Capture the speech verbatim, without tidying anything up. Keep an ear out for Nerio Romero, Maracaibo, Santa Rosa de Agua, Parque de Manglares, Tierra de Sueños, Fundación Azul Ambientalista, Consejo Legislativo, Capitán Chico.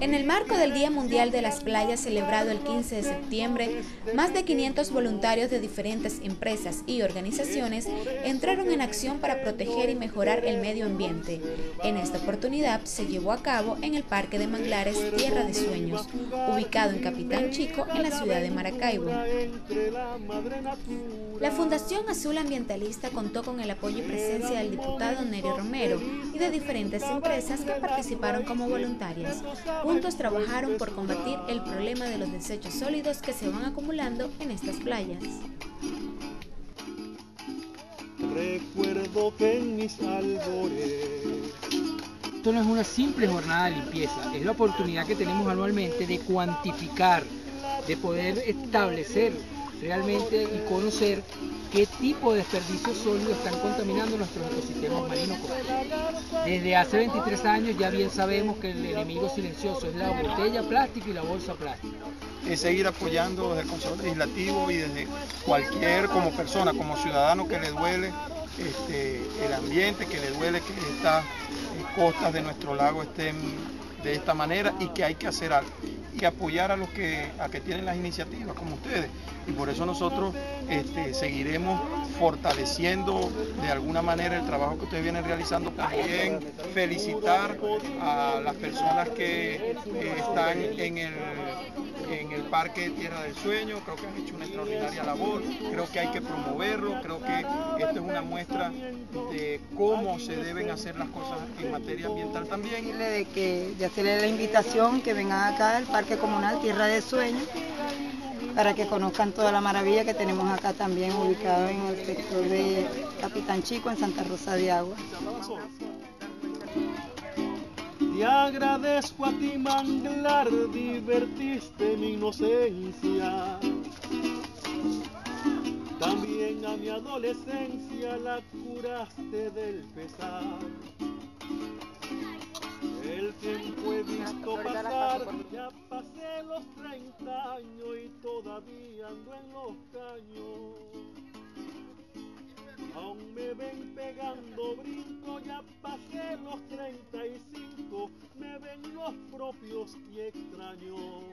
En el marco del Día Mundial de las Playas, celebrado el quince de septiembre, más de quinientos voluntarios de diferentes empresas y organizaciones entraron en acción para proteger y mejorar el medio ambiente. En esta oportunidad se llevó a cabo en el Parque de Manglares, Tierra de Sueños, ubicado en Capitán Chico, en la ciudad de Maracaibo. La Fundación Azul Ambientalista contó con el apoyo y presencia del diputado Nerio Romero y de diferentes empresas que participaron como voluntarias. Juntos trabajaron por combatir el problema de los desechos sólidos que se van acumulando en estas playas. Recuerdo que en mis albores... Esto no es una simple jornada de limpieza, es la oportunidad que tenemos anualmente de cuantificar, de poder establecer realmente y conocer qué tipo de desperdicios sólidos están contaminando nuestros ecosistemas marinos. Desde hace veintitrés años ya bien sabemos que el enemigo silencioso es la botella plástica y la bolsa plástica. Es seguir apoyando desde el Consejo Legislativo y desde cualquier como persona, como ciudadano que le duele este, el ambiente, que le duele que estas costas de nuestro lago estén de esta manera y que hay que hacer algo. Que apoyar a los que, a que tienen las iniciativas como ustedes, y por eso nosotros este, seguiremos fortaleciendo de alguna manera el trabajo que ustedes vienen realizando. También felicitar a las personas que eh, están en el, en el Parque Tierra del Sueño. Creo que han hecho una extraordinaria labor, creo que hay que promoverlo, creo que esto es una muestra de cómo se deben hacer las cosas en materia ambiental también. De que ya se le da la invitación que vengan acá al Parque Comunal Tierra de Sueños para que conozcan toda la maravilla que tenemos acá también, ubicado en el sector de Capitán Chico, en Santa Rosa de Agua. Te agradezco a ti, manglar, divertiste mi inocencia. También a mi adolescencia la curaste del pesar. El tiempo he visto pasar, ya pasé los treinta años y todavía ando en los caños. Aún me ven pegando brinco, ya pasé los treinta y cinco, me ven los propios y extraños.